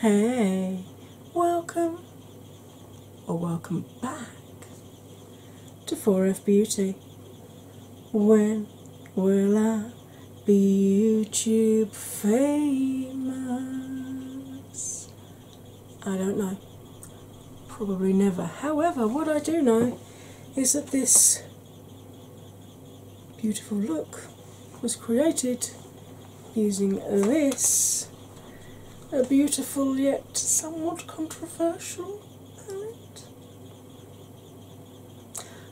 Hey, welcome or welcome back to 4F Beauty. When will I be YouTube famous? I don't know. Probably never. However, what I do know is that this beautiful look was created using this a beautiful yet somewhat controversial palette.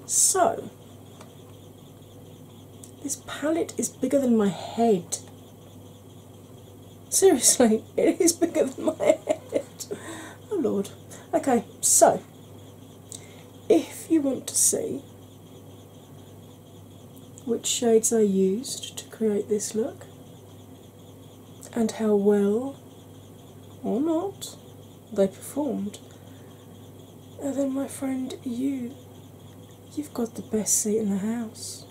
So this palette is bigger than my head. Seriously, it is bigger than my head. Oh Lord. Okay, so if you want to see which shades I used to create this look and how well or not they performed, and then my friend, you've got the best seat in the house.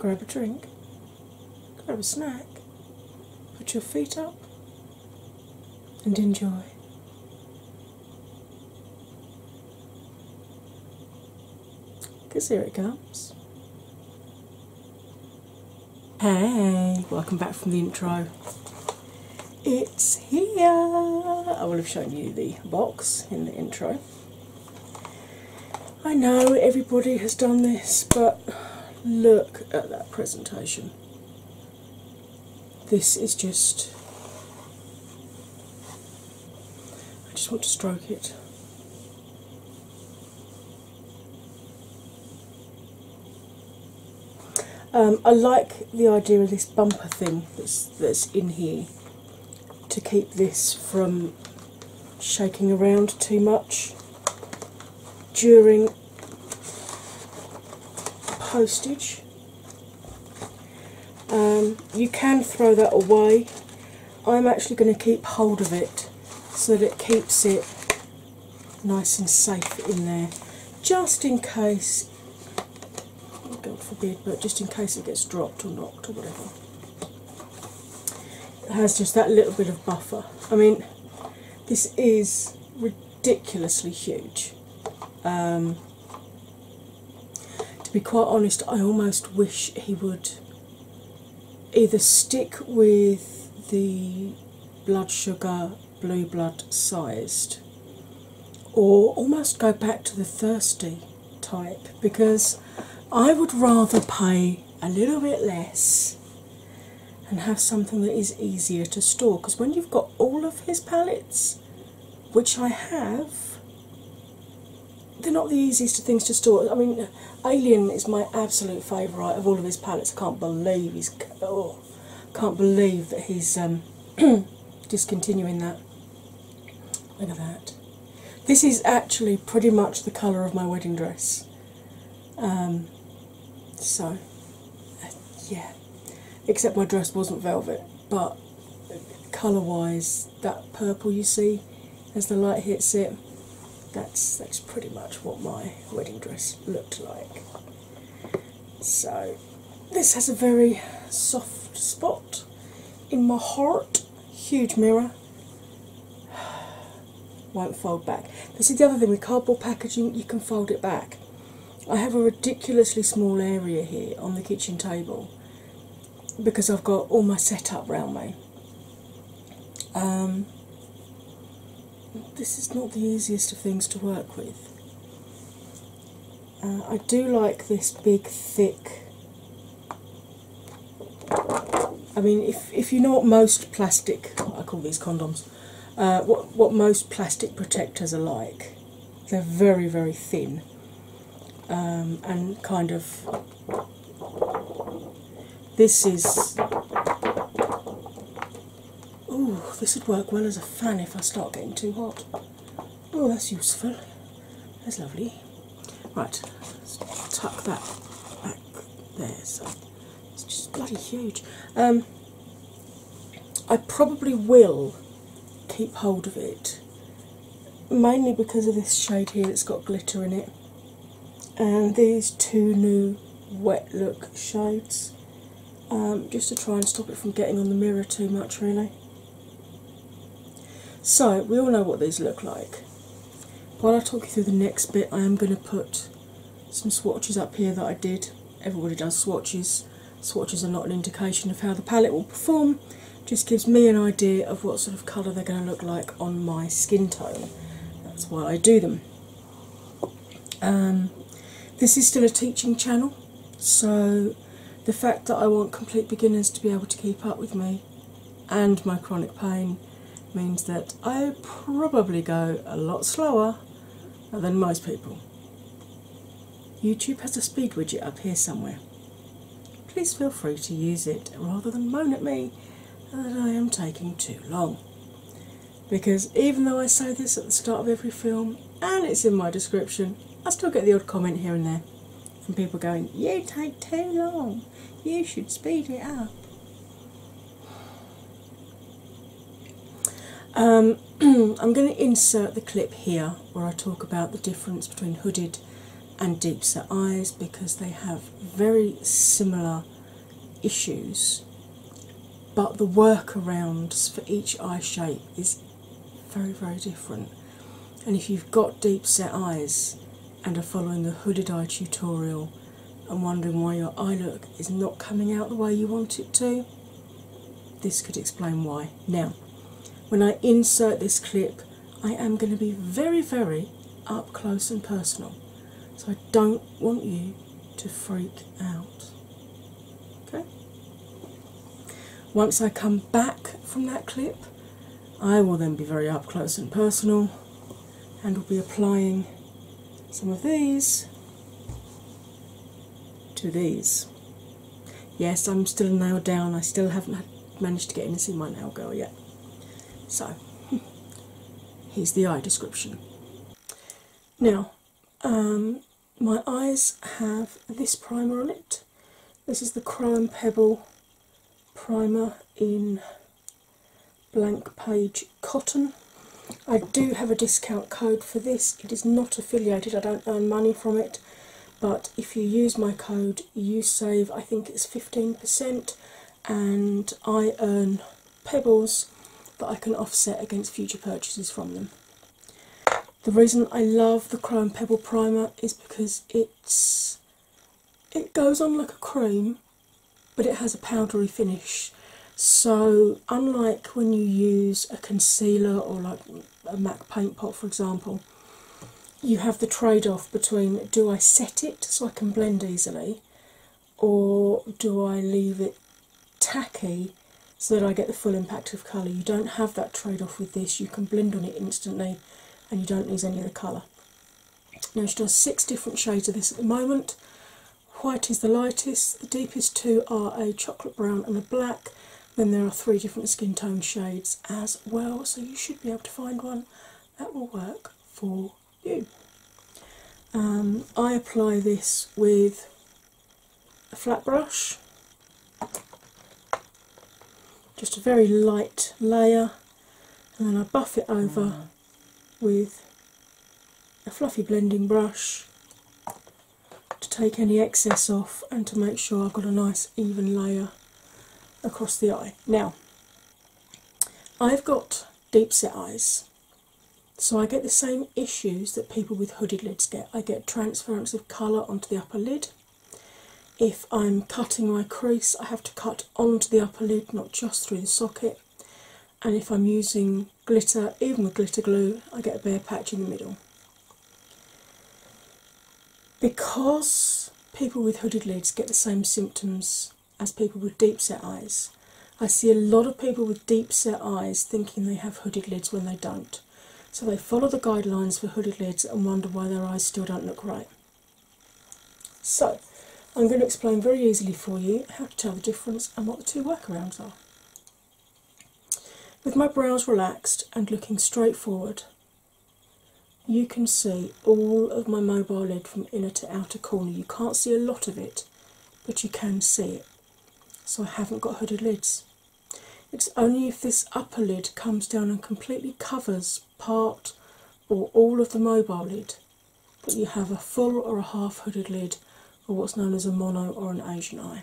Grab a drink, grab a snack, put your feet up and enjoy. Because here it comes. Hey, welcome back from the intro. It's here. I will have shown you the box in the intro. I know everybody has done this, but look at that presentation. This is just... I just want to stroke it. I like the idea of this bumper thing that's in here to keep this from shaking around too much during postage. You can throw that away. I'm actually going to keep hold of it so that it keeps it nice and safe in there, just in case. God forbid, but just in case it gets dropped or knocked or whatever. It has just that little bit of buffer. I mean, this is ridiculously huge. To be quite honest, I almost wish he would either stick with the blood sugar blue blood sized or almost go back to the thirsty type, because I would rather pay a little bit less and have something that is easier to store, because when you've got all of his palettes, which I have, they're not the easiest of things to store. I mean, Alien is my absolute favourite of all of his palettes. I can't believe that he's discontinuing that. Look at that. This is actually pretty much the colour of my wedding dress. Yeah, except my dress wasn't velvet, but colour-wise, that purple you see as the light hits it, that's pretty much what my wedding dress looked like. So this has a very soft spot in my heart. Huge mirror. Won't fold back. This is the other thing with cardboard packaging, you can fold it back. I have a ridiculously small area here on the kitchen table because I've got all my setup round me. This is not the easiest of things to work with. I do like this big, thick... I mean, if you know what most plastic... I call these condoms. What most plastic protectors are like. They're very, very thin. And kind of, oh, this would work well as a fan if I start getting too hot. Oh, that's useful. That's lovely. Right, let's tuck that back there. So it's just bloody huge. I probably will keep hold of it, mainly because of this shade here that's got glitter in it. And these two new wet look shades, just to try and stop it from getting on the mirror too much, really. So we all know what these look like. While I talk you through the next bit, I am going to put some swatches up here that I did. Everybody does swatches. Swatches are not an indication of how the palette will perform, just gives me an idea of what sort of colour they're going to look like on my skin tone. That's why I do them. This is still a teaching channel, so the fact that I want complete beginners to be able to keep up with me and my chronic pain means that I probably go a lot slower than most people. YouTube has a speed widget up here somewhere. Please feel free to use it rather than moan at me that I am taking too long. Because even though I say this at the start of every film and it's in my description, I still get the odd comment here and there from people going, "You take too long, you should speed it up." I'm going to insert the clip here where I talk about the difference between hooded and deep set eyes, because they have very similar issues, but the workarounds for each eye shape is very, very different. And if you've got deep set eyes and are following the hooded eye tutorial and wondering why your eye look is not coming out the way you want it to, this could explain why. Now, when I insert this clip, I am going to be very, very up close and personal. So I don't want you to freak out. Okay? Once I come back from that clip, I will then be very up close and personal and will be applying some of these to these. Yes, I'm still nailed down. I still haven't managed to get in and see my nail girl yet. So, here's the eye description. Now, my eyes have this primer on it. This is the Chrome Pebble Primer in Blank Page Cotton. I do have a discount code for this. It is not affiliated, I don't earn money from it, but if you use my code you save, I think it's 15%, and I earn pebbles that I can offset against future purchases from them. The reason I love the Chrome Pebble Primer is because it goes on like a cream, but it has a powdery finish. So unlike when you use a concealer or like a MAC Paint Pot, for example, you have the trade-off between, do I set it so I can blend easily, or do I leave it tacky so that I get the full impact of colour? You don't have that trade-off with this. You can blend on it instantly and you don't lose any of the colour. Now she does 6 different shades of this at the moment. White is the lightest, the deepest 2 are a chocolate brown and a black. Then there are 3 different skin tone shades as well, so you should be able to find one that will work for you. I apply this with a flat brush, just a very light layer, and then I buff it over with a fluffy blending brush to take any excess off and to make sure I've got a nice even layer across the eye. Now, I've got deep set eyes, so I get the same issues that people with hooded lids get. I get transference of colour onto the upper lid. If I'm cutting my crease, I have to cut onto the upper lid, not just through the socket. And if I'm using glitter, even with glitter glue, I get a bare patch in the middle. Because people with hooded lids get the same symptoms as people with deep set eyes, I see a lot of people with deep set eyes thinking they have hooded lids when they don't. So they follow the guidelines for hooded lids and wonder why their eyes still don't look right. So I'm going to explain very easily for you how to tell the difference and what the 2 workarounds are. With my brows relaxed and looking straight forward, you can see all of my mobile lid from inner to outer corner. You can't see a lot of it, but you can see it. So I haven't got hooded lids. It's only if this upper lid comes down and completely covers part or all of the mobile lid that you have a full or a half hooded lid, or what's known as a mono or an Asian eye.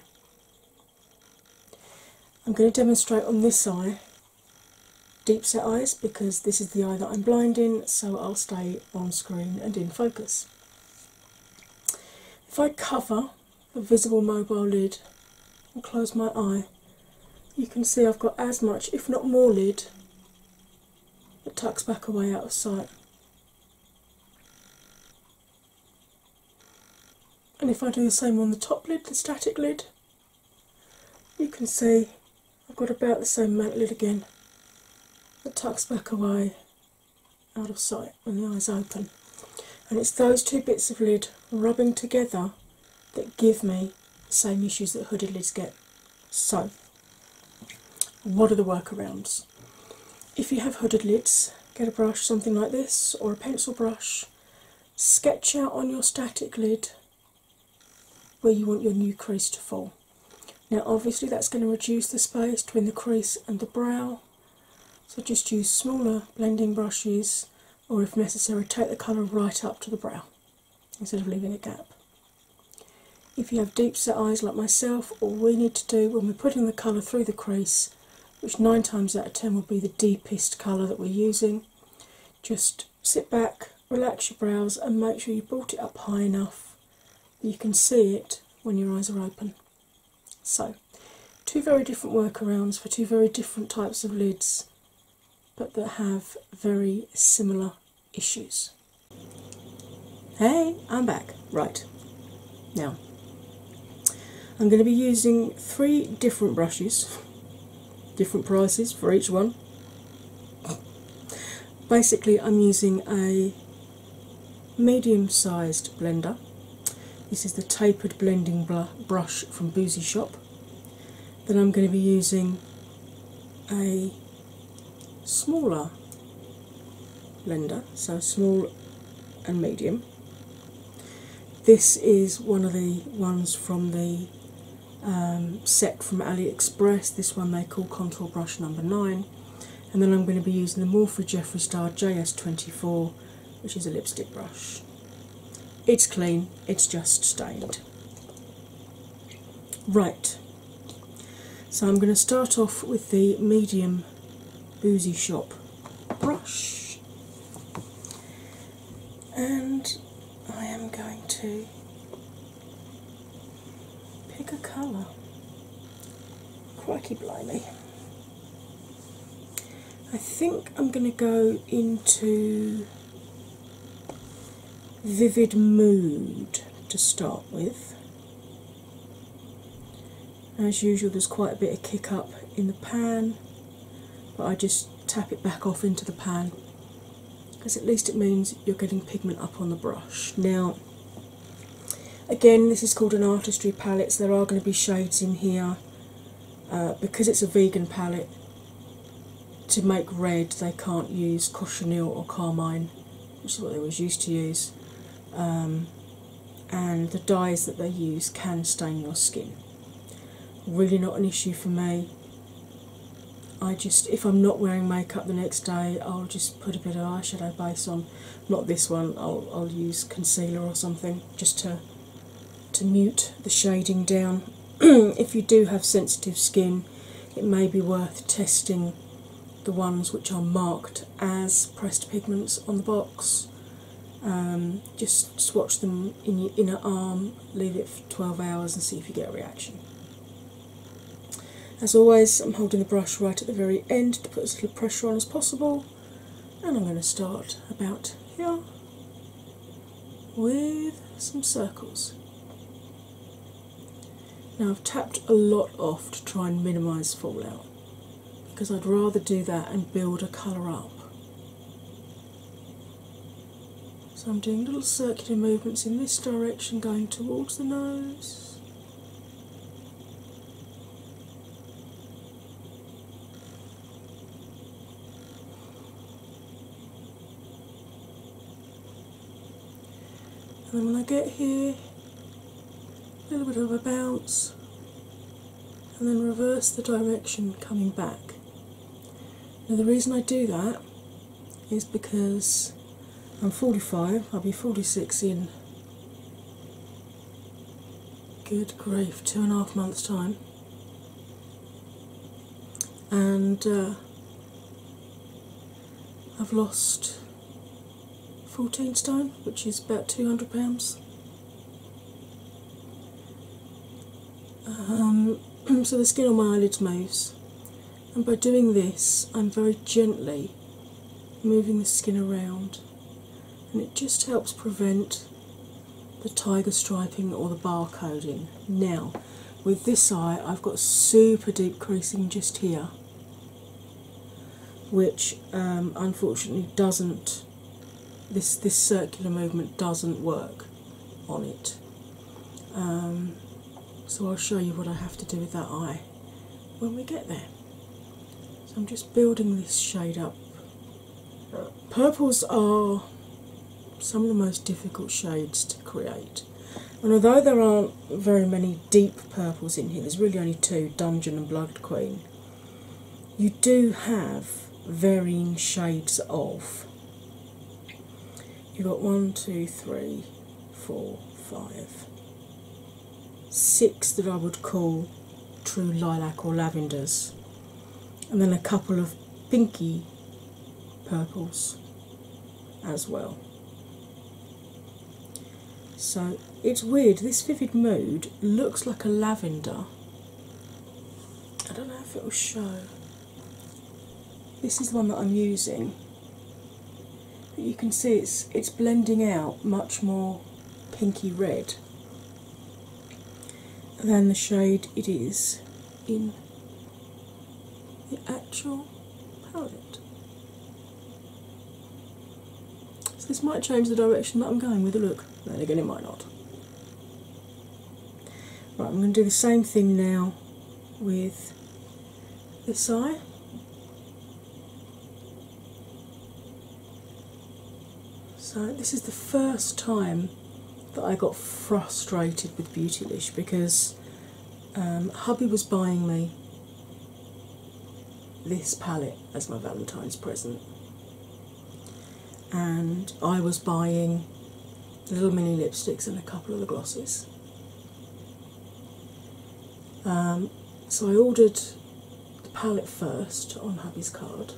I'm going to demonstrate on this eye deep set eyes because this is the eye that I'm blind in, so I'll stay on screen and in focus. If I cover the visible mobile lid and close my eye, you can see I've got as much, if not more, lid that tucks back away out of sight. And if I do the same on the top lid, the static lid, you can see I've got about the same amount lid again that tucks back away out of sight when the eyes open. And it's those two bits of lid rubbing together that give me the same issues that hooded lids get. So, what are the workarounds? If you have hooded lids, get a brush, something like this, or a pencil brush, sketch out on your static lid where you want your new crease to fall. Now obviously that's going to reduce the space between the crease and the brow, so just use smaller blending brushes, or if necessary take the colour right up to the brow instead of leaving a gap. If you have deep set eyes like myself, all we need to do when we're putting the colour through the crease, which 9 times out of 10 will be the deepest colour that we're using, just sit back, relax your brows and make sure you brought it up high enough that you can see it when your eyes are open. So, two very different workarounds for two very different types of lids, but that have very similar issues. Hey, I'm back. Right, now I'm going to be using 3 different brushes, different prices for each one. Basically I'm using a medium-sized blender. This is the Tapered Blending Brush from Boozy Shop. Then I'm going to be using a smaller blender, so small and medium. This is one of the ones from the set from AliExpress, this one they call Contour Brush number 9. And then I'm going to be using the Morphe Jeffree Star JS24, which is a lipstick brush. It's clean, it's just stained. Right, so I'm going to start off with the medium Boozy Shop brush, and I am going to pick a colour. Crikey blimey. I think I'm going to go into Vivid Mood to start with. As usual there's quite a bit of kick up in the pan, but I just tap it back off into the pan because at least it means you're getting pigment up on the brush. Now again, this is called an artistry palette, so there are going to be shades in here. Because it's a vegan palette, to make red they can't use cochineal or carmine, which is what they always used to use. And the dyes that they use can stain your skin. Really not an issue for me. I just, if I'm not wearing makeup the next day, I'll just put a bit of eyeshadow base on. Not this one, I'll use concealer or something just to mute the shading down. If you do have sensitive skin, it may be worth testing the ones which are marked as pressed pigments on the box. Just swatch them in your inner arm, leave it for 12 hours and see if you get a reaction. As always, I'm holding the brush right at the very end to put as little pressure on as possible, and I'm going to start about here with some circles. Now I've tapped a lot off to try and minimise fallout, because I'd rather do that and build a colour up. So I'm doing little circular movements in this direction, going towards the nose. And then when I get here, a little bit of a bounce, and then reverse the direction coming back. Now the reason I do that is because I'm 45, I'll be 46 in, good grief, 2.5 months time, and I've lost 14 stone, which is about £200. So the skin on my eyelids moves, and by doing this I'm very gently moving the skin around, and it just helps prevent the tiger striping or the barcoding. Now with this eye I've got super deep creasing just here, which unfortunately doesn't, this circular movement doesn't work on it. So I'll show you what I have to do with that eye when we get there. So I'm just building this shade up. Purples are some of the most difficult shades to create. And although there aren't very many deep purples in here, there's really only two, Dungeon and Blood Queen, you do have varying shades of. You've got 1, 2, 3, 4, 5, 6 that I would call true lilac or lavenders, and then a couple of pinky purples as well. So it's weird, this Vivid Mood looks like a lavender. I don't know if it will show. This is the one that I'm using. But you can see it's blending out much more pinky red than the shade it is in the actual palette. So this might change the direction that I'm going with a look. Then again it might not. Right, I'm going to do the same thing now with this eye. So this is the first time that I got frustrated with Beautylish, because hubby was buying me this palette as my Valentine's present, and I was buying little mini lipsticks and a couple of the glosses. So I ordered the palette first on hubby's card,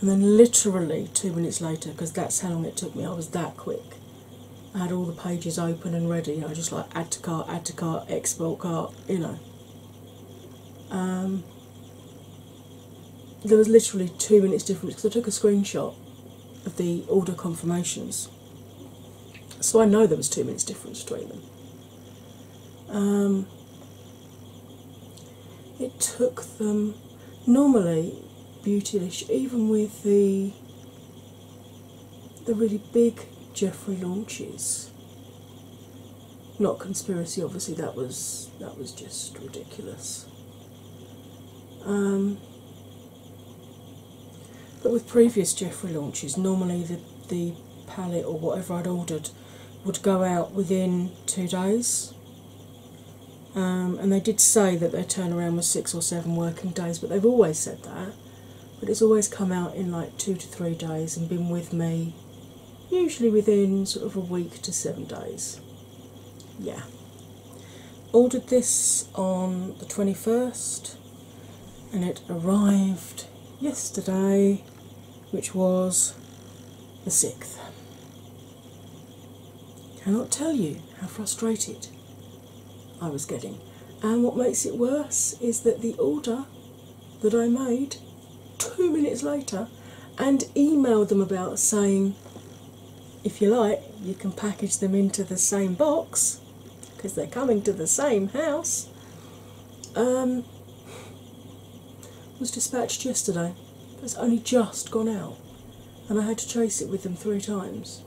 and then literally 2 minutes later, because that's how long it took me, I was that quick. I had all the pages open and ready. I just like add to cart, export cart, you know. There was literally 2 minutes difference because I took a screenshot of the order confirmations, so I know there was 2 minutes difference between them. It took them, normally Beautylish, even with the really big Jeffree launches, not Conspiracy obviously, that was just ridiculous, but with previous Jeffree launches normally the palette or whatever I'd ordered would go out within 2 days, and they did say that their turnaround was 6 or 7 working days, but they've always said that, but it's always come out in like 2 to 3 days and been with me usually within sort of a week to 7 days. Yeah. Ordered this on the 21st and it arrived yesterday, which was the 6th. Cannot tell you how frustrated I was getting. And what makes it worse is that the order that I made 2 minutes later and emailed them about, saying, if you like, you can package them into the same box because they're coming to the same house, was dispatched yesterday. It's only just gone out and I had to chase it with them 3 times.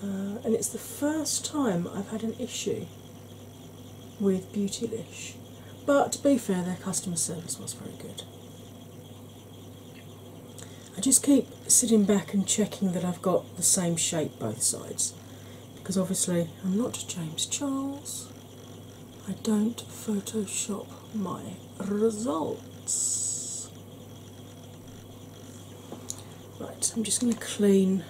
And it's the first time I've had an issue with Beautylish. But to be fair, their customer service was very good. I just keep sitting back and checking that I've got the same shape both sides, because obviously I'm not James Charles, I don't Photoshop my results. Right, I'm just going to clean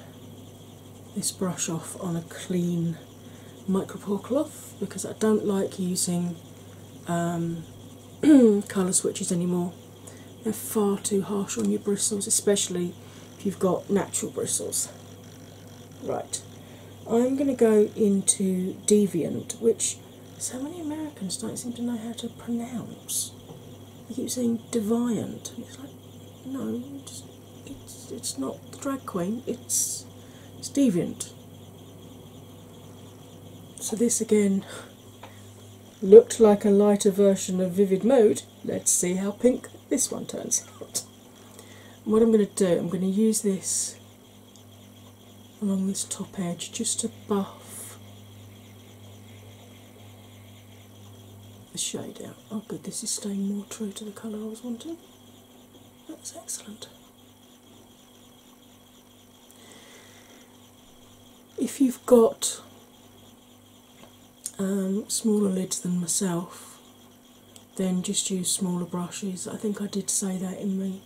this brush off on a clean micropore cloth, because I don't like using colour switches anymore. They're far too harsh on your bristles, especially if you've got natural bristles. Right, I'm going to go into Deviant, which so many Americans don't seem to know how to pronounce. They keep saying Deviant, and it's like, no, it's not the drag queen, it's Deviant. So this again looked like a lighter version of Vivid Mode. Let's see how pink this one turns out. And what I'm going to do, I'm going to use this along this top edge just to buff the shade out. Oh good, this is staying more true to the colour I was wanting. That's excellent. If you've got smaller lids than myself, then just use smaller brushes. I think I did say that in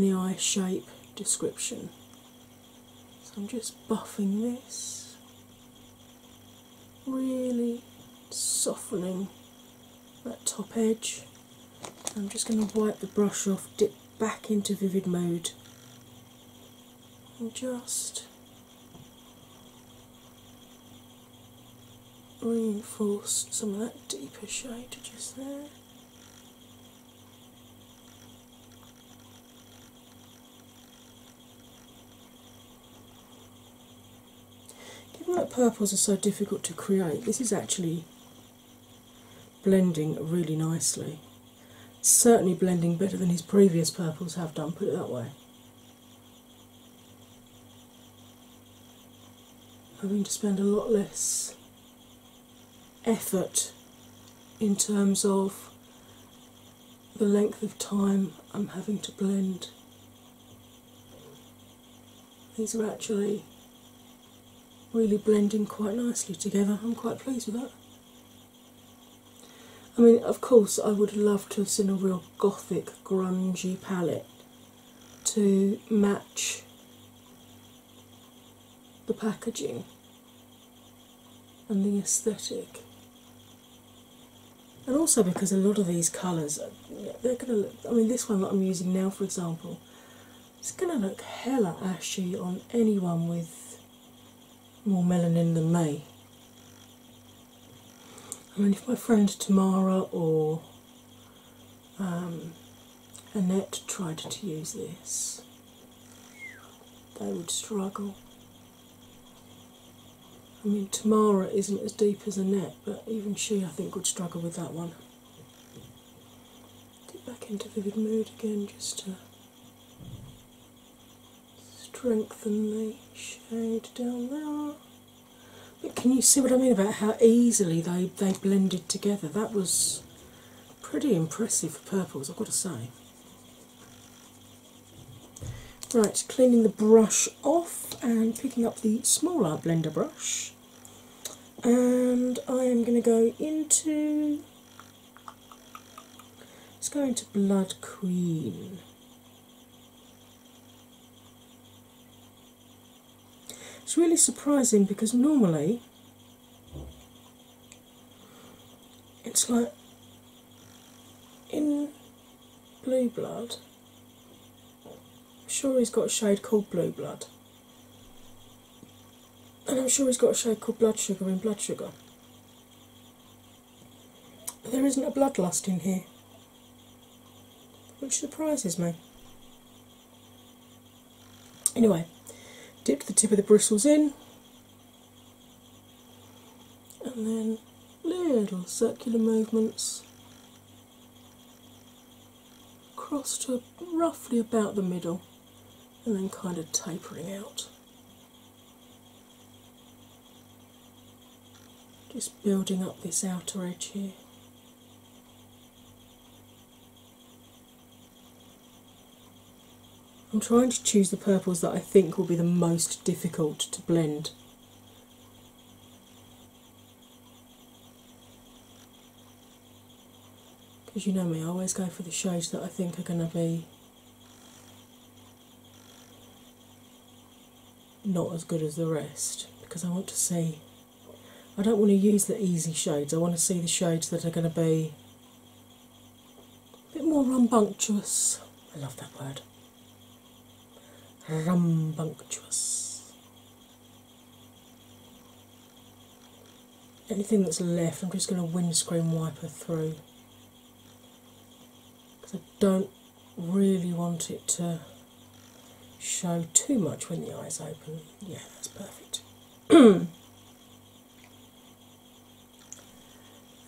the eye shape description. So I'm just buffing this, really softening that top edge. I'm just going to wipe the brush off, dip back into Vivid Mode, and just reinforce some of that deeper shade just there. Given that purples are so difficult to create, this is actually blending really nicely. It's certainly blending better than his previous purples have done, put it that way. Having to spend a lot less effort in terms of the length of time I'm having to blend. These are actually really blending quite nicely together. I'm quite pleased with that. I mean, of course, I would love to have seen a real gothic, grungy palette to match the packaging and the aesthetic. And also because a lot of these colours, they're going to look, I mean this one that I'm using now for example, it's going to look hella ashy on anyone with more melanin than me. I mean if my friend Tamara or Annette tried to use this, they would struggle. I mean, Tamara isn't as deep as Annette, but even she, I think, would struggle with that one. Dip back into Vivid Mode again, just to strengthen the shade down there. But can you see what I mean about how easily they blended together? That was pretty impressive for purples, I've got to say. Right, cleaning the brush off and picking up the smaller blender brush, and I am going to go into, let's go into Blood Queen. It's really surprising because normally it's like in Blue Blood, I'm sure he's got a shade called Blue Blood, and I'm sure he's got a shade called Blood Sugar in Blood Sugar, but there isn't a Bloodlust in here, which surprises me. Anyway, dipped the tip of the bristles in, and then little circular movements across to roughly about the middle, and then kind of tapering out. Just building up this outer edge here. I'm trying to choose the purples that I think will be the most difficult to blend. Because you know me, I always go for the shades that I think are going to be not as good as the rest, because I want to see, I don't want to use the easy shades, I want to see the shades that are going to be a bit more rambunctious, I love that word. Rumbunctious. Anything that's left, I'm just going to windscreen wiper through, because I don't really want it to show too much when the eyes open. Yeah, that's perfect.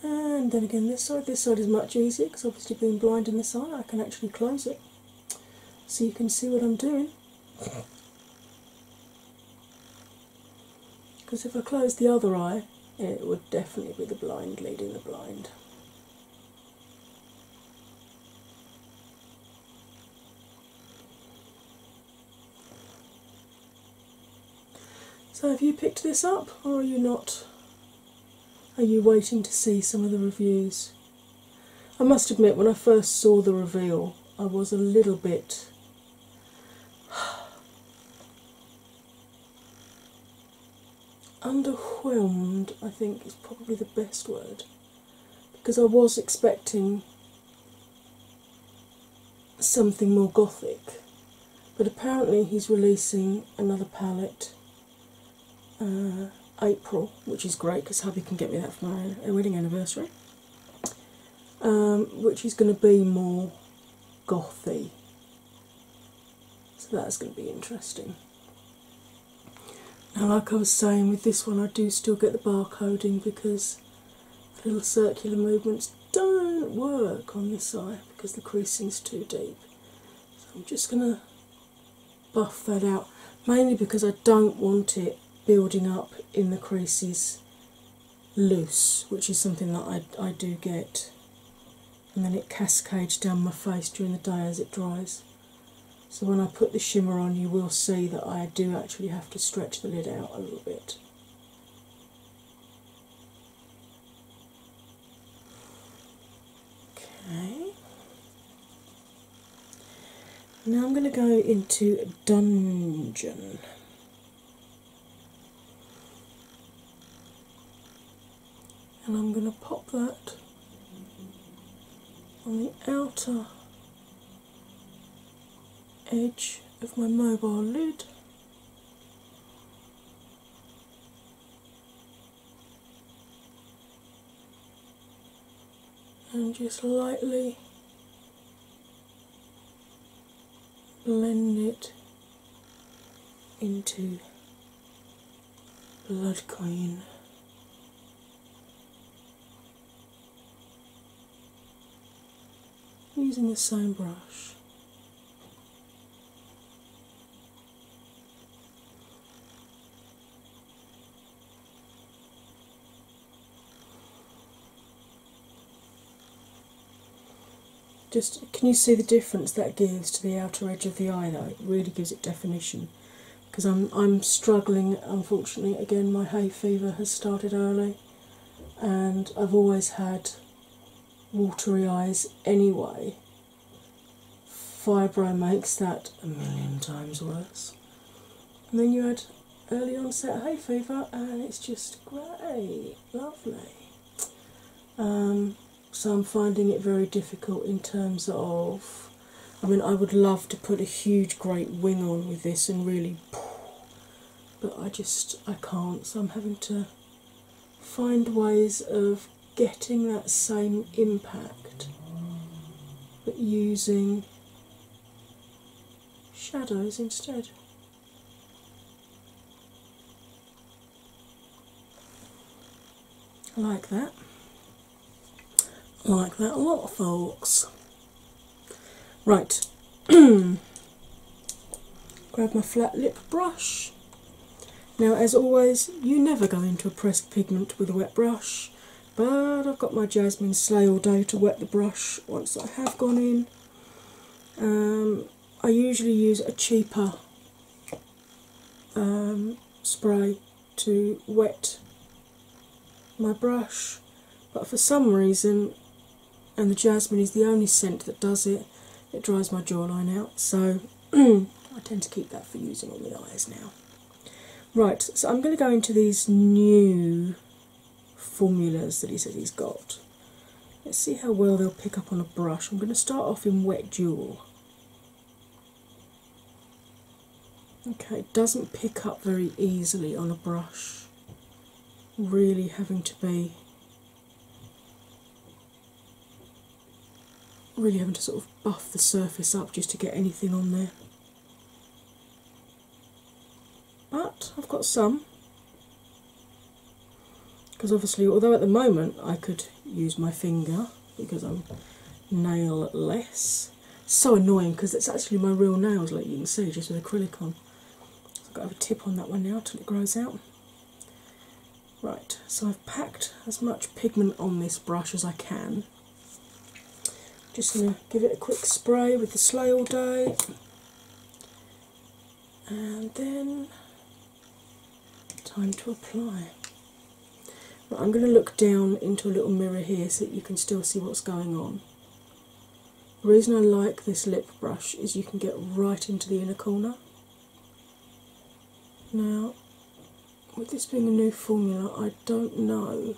And then again this side is much easier, because obviously being blind in this eye I can actually close it so you can see what I'm doing, because if I close the other eye it would definitely be the blind leading the blind. So have you picked this up, or are you not? Are you waiting to see some of the reviews? I must admit, when I first saw the reveal, I was a little bit... underwhelmed, I think, is probably the best word. Because I was expecting something more gothic. But apparently he's releasing another palette April, which is great because hubby can get me that for my wedding anniversary, which is going to be more gothy, so that's going to be interesting. Now, like I was saying, with this one I do still get the barcoding because the little circular movements don't work on this eye because the creasing's too deep, so I'm just going to buff that out, mainly because I don't want it building up in the creases loose, which is something that I do get, and then it cascades down my face during the day as it dries. So when I put the shimmer on you will see that I do actually have to stretch the lid out a little bit. Okay, now I'm going to go into Dungeon. And I'm going to pop that on the outer edge of my mobile lid. And just lightly blend it into Blood Queen. Using the same brush. Just, can you see the difference that gives to the outer edge of the eye though? It really gives it definition, because I'm struggling, unfortunately. Again, my hay fever has started early and I've always had watery eyes anyway. Fibro makes that a million times worse. And then you had early onset hay fever and it's just great, lovely. So I'm finding it very difficult in terms of, I mean, I would love to put a huge great wing on with this and really, but I can't, so I'm having to find ways of getting that same impact but using shadows instead. I like that. I like that a lot, folks. Right. Grab my flat lip brush. Now, as always, you never go into a pressed pigment with a wet brush. But I've got my Jasmine Slay all day to wet the brush once I have gone in. I usually use a cheaper spray to wet my brush, but for some reason, and the Jasmine is the only scent that does it, it dries my jawline out, so I tend to keep that for using on the eyes now. Right, so I'm going to go into these new formulas that he said he's got. Let's see how well they'll pick up on a brush. I'm going to start off in Wet Jewel. Okay, it doesn't pick up very easily on a brush, really having to be sort of buff the surface up just to get anything on there. But I've got some, because obviously, although at the moment I could use my finger because I'm nail-less. So annoying because it's actually my real nails, like you can see, just with acrylic on. So I've got to have a tip on that one now till it grows out. Right, so I've packed as much pigment on this brush as I can. Just going to give it a quick spray with the Slay All Day, and then time to apply. Right, I'm going to look down into a little mirror here so that you can still see what's going on. The reason I like this lip brush is you can get right into the inner corner. Now, with this being a new formula, I don't know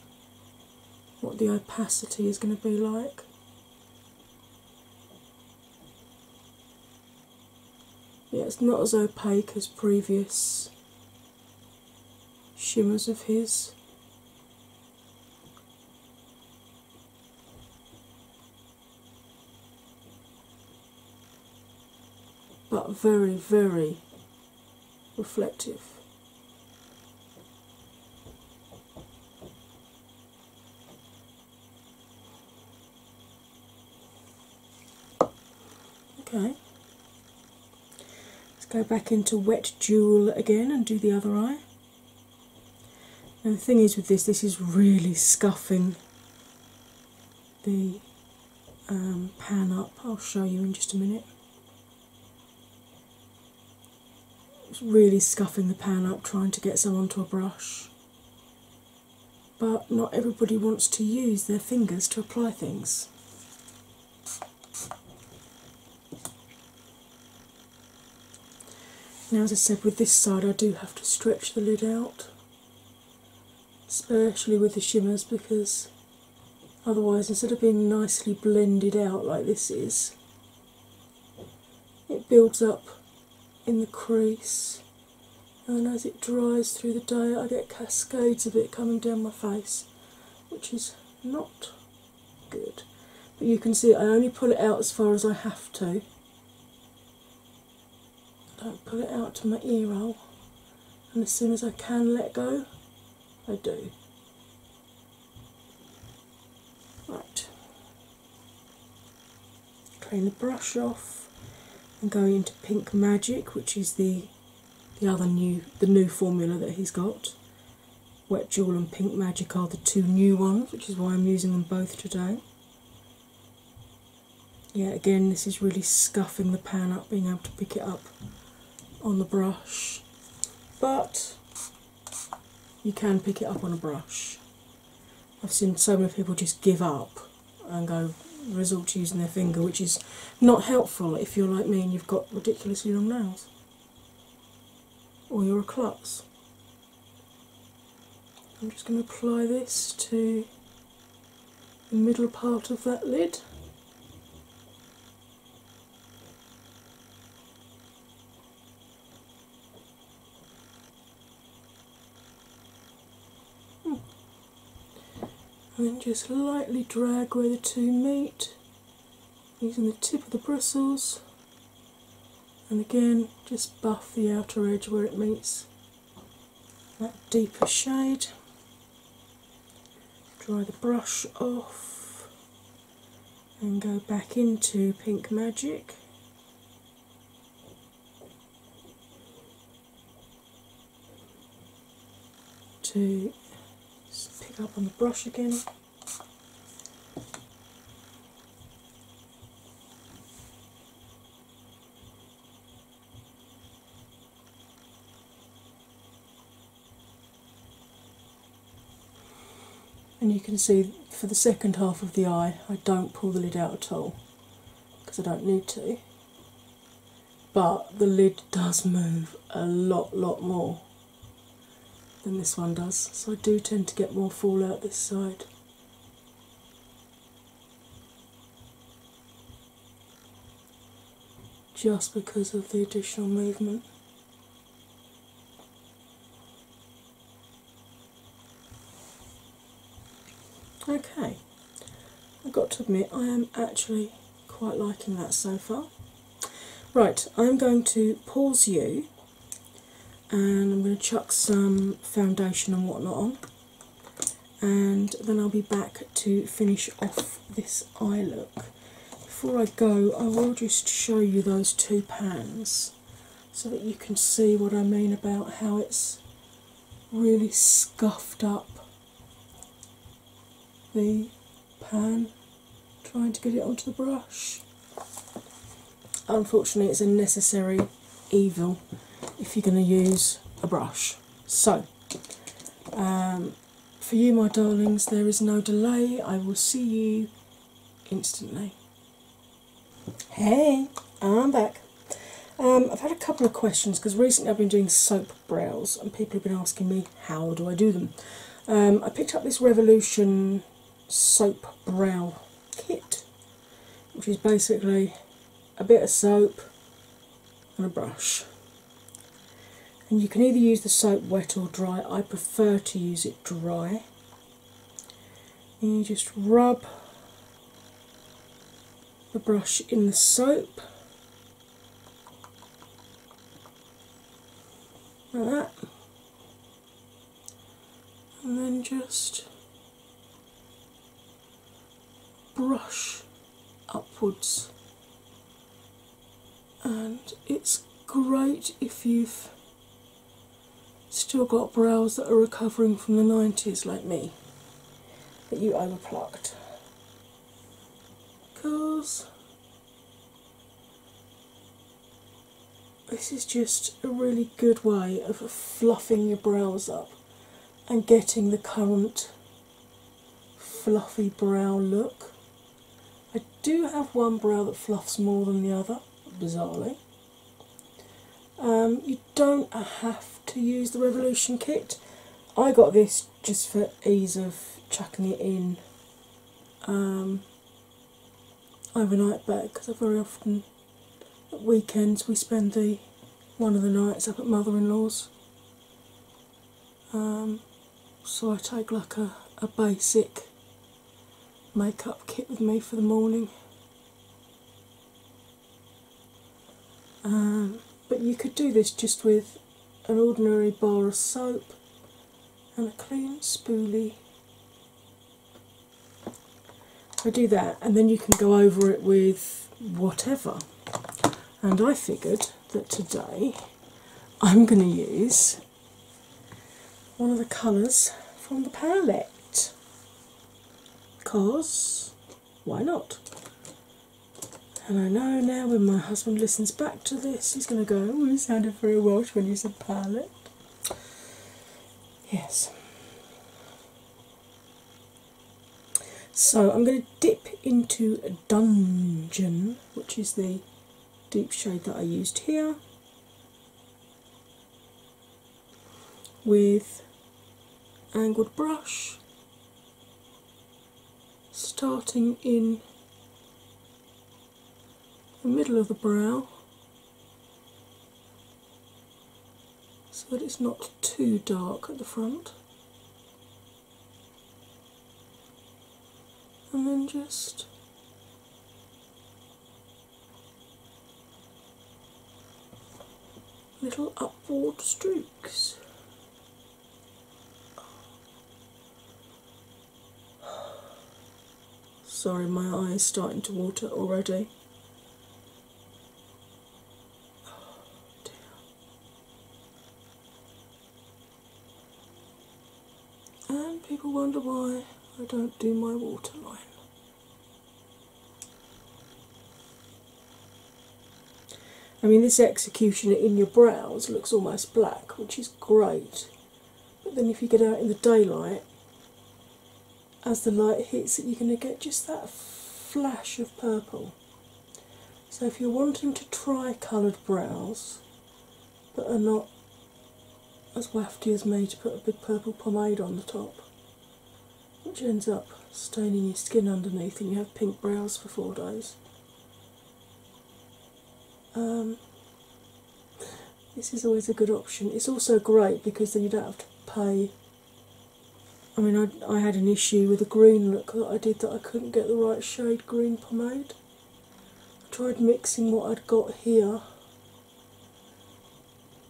what the opacity is going to be like. Yeah, it's not as opaque as previous shimmers of his. But very, very reflective. Okay. Let's go back into Wet Jewel again and do the other eye. Now the thing is with this, this is really scuffing the pan up. I'll show you in just a minute. Really scuffing the pan up trying to get some onto a brush, but not everybody wants to use their fingers to apply things. Now, as I said, with this side I do have to stretch the lid out, especially with the shimmers, because otherwise, instead of being nicely blended out like this is, it builds up in the crease, and as it dries through the day I get cascades of it coming down my face, which is not good. But you can see I only pull it out as far as I have to. I don't pull it out to my ear roll, and as soon as I can let go, I do. Right, clean the brush off. I'm going into Pink Magic, which is the new formula that he's got. Wet Jewel and Pink Magic are the two new ones, which is why I'm using them both today. Yeah, again, this is really scuffing the pan up, being able to pick it up on the brush, but you can pick it up on a brush. I've seen so many people just give up and go resort to using their finger, which is not helpful if you're like me and you've got ridiculously long nails or you're a klutz. I'm just going to apply this to the middle part of that lid. And then just lightly drag where the two meet, using the tip of the bristles, and again just buff the outer edge where it meets that deeper shade. Dry the brush off and go back into Pink Magic. To pick up on the brush again. And you can see for the second half of the eye I don't pull the lid out at all because I don't need to, but the lid does move a lot more than this one does, so I do tend to get more fallout this side. Just because of the additional movement. admit I am actually quite liking that so far. Right, I'm going to pause you and I'm going to chuck some foundation and whatnot on, and then I'll be back to finish off this eye look. Before I go, I will just show you those two pans so that you can see what I mean about how it's really scuffed up the pan trying to get it onto the brush. Unfortunately, it's a necessary evil if you're going to use a brush. So for you, my darlings, there is no delay. I will see you instantly. Hey, I'm back. I've had a couple of questions because recently I've been doing soap brows and people have been asking me how do I do them. I picked up this Revolution Soap Brow Kit, which is basically a bit of soap and a brush. And you can either use the soap wet or dry. I prefer to use it dry. And you just rub the brush in the soap, like that, and then just brush upwards. And it's great if you've still got brows that are recovering from the 90s like me, that you overplucked, because this is just a really good way of fluffing your brows up and getting the current fluffy brow look. I do have one brow that fluffs more than the other, bizarrely. You don't have to use the Revolution kit. I got this just for ease of chucking it in overnight bag, because I very often at weekends we spend one of the nights up at mother-in-law's. So I take like a basic makeup kit with me for the morning. But you could do this just with an ordinary bar of soap and a clean spoolie. I do that, and then you can go over it with whatever. And I figured that today I'm going to use one of the colours from the palette, because why not? And I know now when my husband listens back to this, he's going to go, oh, you sounded very Welsh when you said palette. Yes. So I'm going to dip into a Dungeon, which is the deep shade that I used here, with angled brush, starting in the middle of the brow so that it's not too dark at the front, and then just little upward streaks. Sorry, my eye is starting to water already. And people wonder why I don't do my waterline. I mean, this execution in your brows looks almost black, which is great, but then if you get out in the daylight, as the light hits it, you're going to get just that flash of purple. So if you're wanting to try coloured brows but are not as wafty as me to put a big purple pomade on the top, which ends up staining your skin underneath and you have pink brows for 4 days, this is always a good option. It's also great because then you don't have to pay I mean, I had an issue with a green look that I did that I couldn't get the right shade green pomade. I tried mixing what I'd got here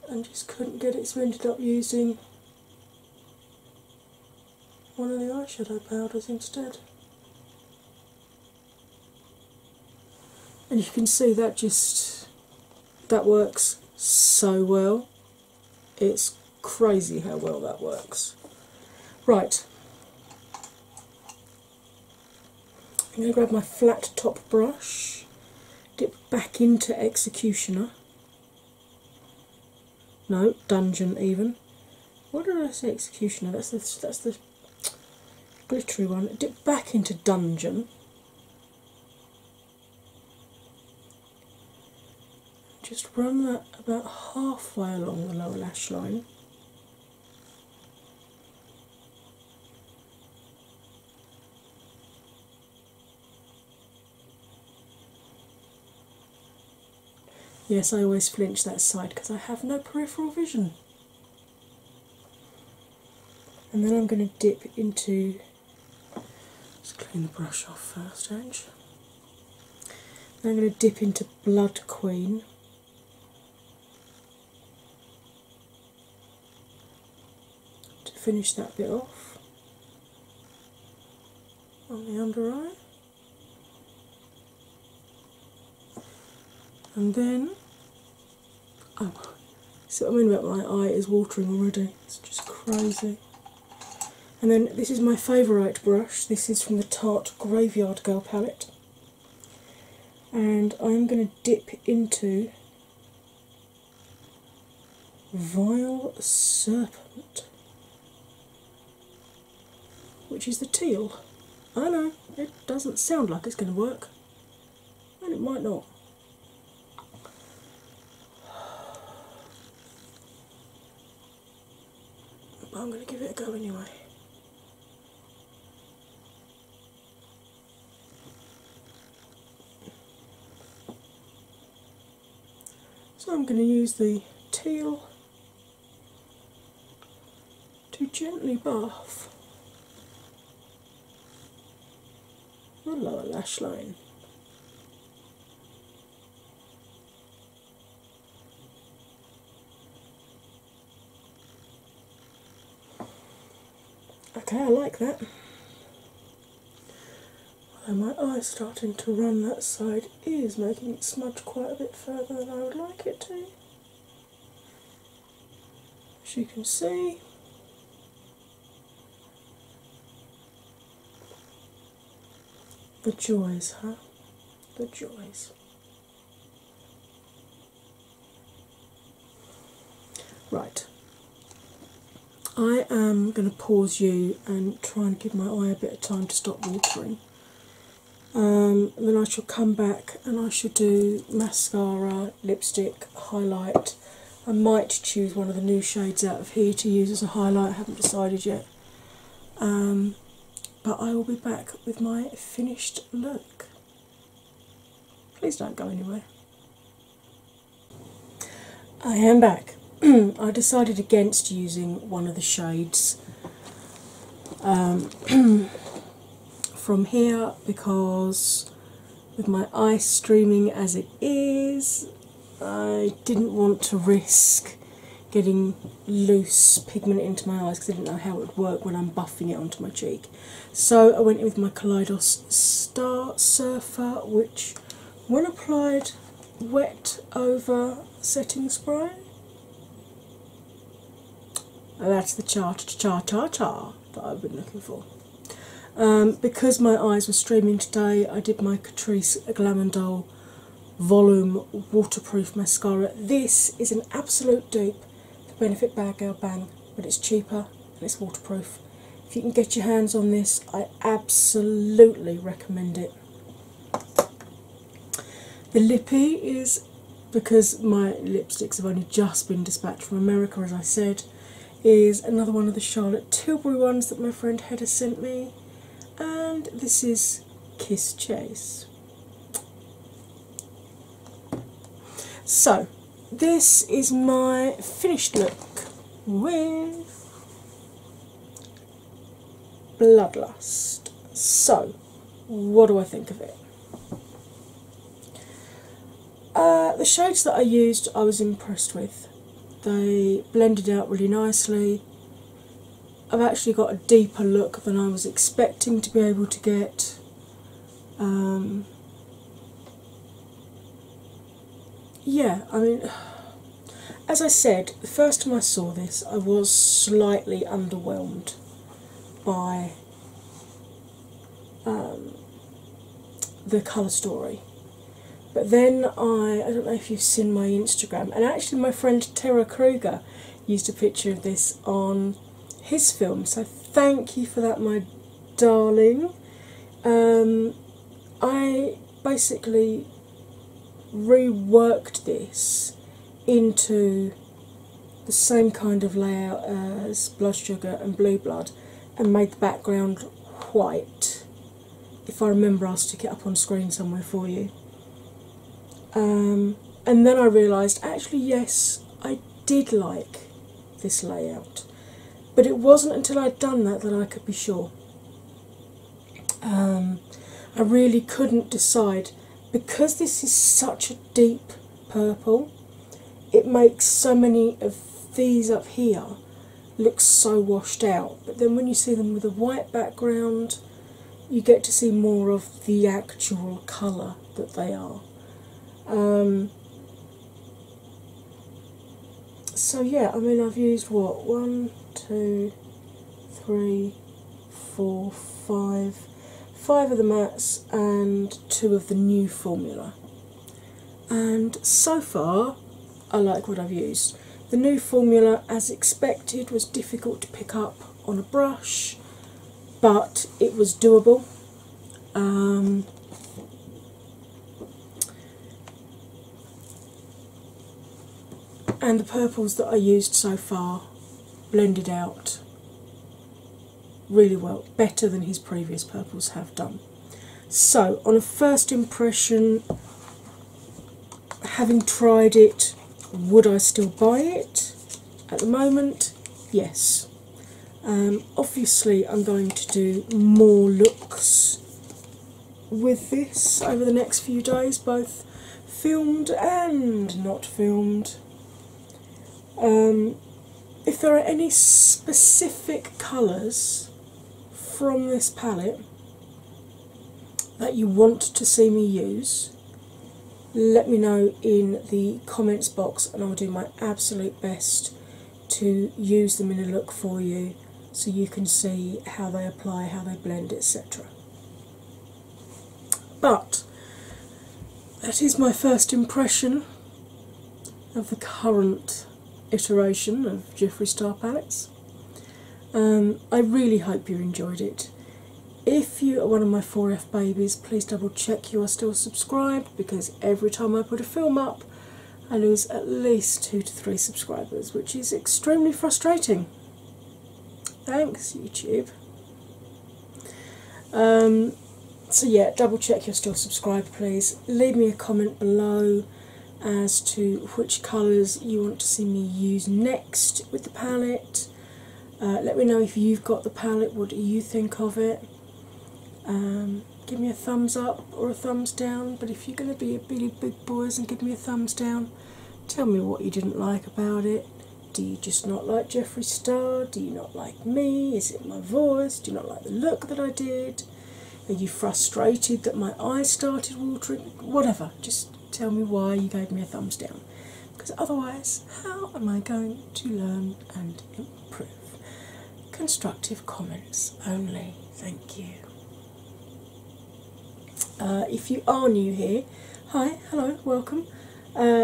and just couldn't get it, so I ended up using one of the eyeshadow powders instead. And you can see that that works so well. It's crazy how well that works. Right, I'm going to grab my flat top brush, dip back into Executioner. No, Dungeon even. What did I say? Executioner, that's the glittery one. Dip back into Dungeon. Just run that about halfway along the lower lash line. Yes, I always flinch that side because I have no peripheral vision. And then I'm going to dip into... Let's clean the brush off first, Ange. Then I'm going to dip into Blood Queen. To finish that bit off. On the under eye. And then... Oh, see what I mean about my eye is watering already. It's just crazy. And then this is my favourite brush. This is from the Tarte Graveyard Girl palette. And I'm going to dip into Vile Serpent, which is the teal. I know, it doesn't sound like it's going to work. And it might not. But I'm going to give it a go anyway. So I'm going to use the teal to gently buff the lower lash line. Okay, I like that. Although my eye's starting to run that side, is making it smudge quite a bit further than I would like it to. As you can see. The joys, huh? The joys. Right. I am going to pause you and try and give my eye a bit of time to stop watering. Then I shall come back and I shall do mascara, lipstick, highlight. I might choose one of the new shades out of here to use as a highlight, I haven't decided yet. But I will be back with my finished look. Please don't go anywhere. I am back. I decided against using one of the shades from here because with my eye streaming as it is, I didn't want to risk getting loose pigment into my eyes because I didn't know how it would work when I'm buffing it onto my cheek. So I went in with my Kaleidos Star Surfer, which when applied wet over setting spray, that's the cha-cha-cha that I've been looking for. Because my eyes were streaming today, I did my Catrice Glamondol Volume Waterproof Mascara. This is an absolute dupe for Benefit Bad Girl Bang, but it's cheaper and it's waterproof. If you can get your hands on this, I absolutely recommend it. The lippy is, because my lipsticks have only just been dispatched from America, as I said, is another one of the Charlotte Tilbury ones that my friend Hedda sent me, and this is Kiss Chase. So this is my finished look with Bloodlust. So, what do I think of it? The shades that I used, I was impressed with. They blended out really nicely. I've actually got a deeper look than I was expecting to be able to get. Yeah, I mean, as I said, the first time I saw this, I was slightly underwhelmed by the colour story. But then I don't know if you've seen my Instagram, and actually my friend Tara Kruger used a picture of this on his film, so thank you for that, my darling. I basically reworked this into the same kind of layout as Blood Sugar and Blue Blood and made the background white. If I remember, I'll stick it up on screen somewhere for you. And then I realised, actually, yes, I did like this layout, but it wasn't until I'd done that that I could be sure. I really couldn't decide, because this is such a deep purple. It makes so many of these up here look so washed out, but then when you see them with a white background, you get to see more of the actual colour that they are. So yeah, I mean, I've used what, 5 of the mattes and 2 of the new formula, and so far I like what I've used. The new formula, as expected, was difficult to pick up on a brush, but it was doable. And the purples that I used so far blended out really well, better than his previous purples have done. So, on a first impression, having tried it, would I still buy it? At the moment, yes. Obviously, I'm going to do more looks with this over the next few days, both filmed and not filmed. If there are any specific colours from this palette that you want to see me use, let me know in the comments box and I'll do my absolute best to use them in a look for you so you can see how they apply, how they blend, etc. But that is my first impression of the current iteration of Jeffree Star palettes. I really hope you enjoyed it. If you are one of my 4F babies, please double check you are still subscribed, because every time I put a film up I lose at least 2 to 3 subscribers, which is extremely frustrating. Thanks, YouTube. So yeah, double check you're still subscribed, please. Leave me a comment below as to which colours you want to see me use next with the palette. Let me know if you've got the palette, what do you think of it. Give me a thumbs up or a thumbs down, but if you're going to be a really big boys and give me a thumbs down, tell me what you didn't like about it. Do you just not like Jeffree Star? Do you not like me? Is it my voice? Do you not like the look that I did? Are you frustrated that my eyes started watering? Whatever, just tell me why you gave me a thumbs down, because otherwise how am I going to learn and improve? Constructive comments only, thank you. If you are new here, hi, hello, welcome.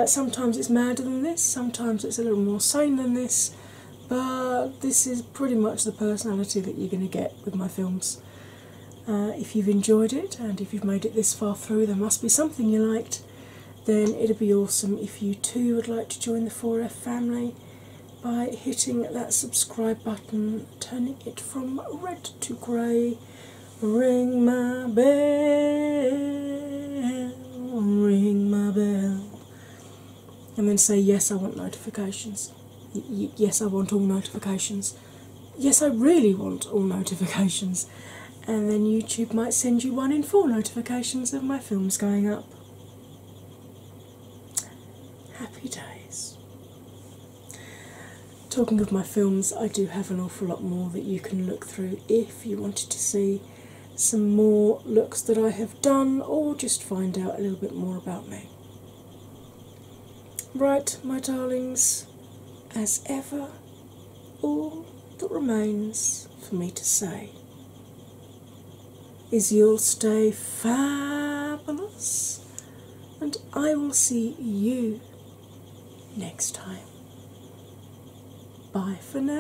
Sometimes it's madder than this, sometimes it's a little more sane than this, but this is pretty much the personality that you're going to get with my films. If you've enjoyed it, and if you've made it this far through, there must be something you liked. Then it'd be awesome if you too would like to join the 4F family by hitting that subscribe button, turning it from red to grey. Ring my bell, ring my bell. And then say, yes, I want notifications. Yes, I want all notifications. yes, I really want all notifications, and then YouTube might send you one in four notifications of my films going up. Happy days. Talking of my films, I do have an awful lot more that you can look through if you wanted to see some more looks that I have done, or just find out a little bit more about me. Right, my darlings, as ever, all that remains for me to say is you'll stay fabulous, and I will see you next time. Bye for now.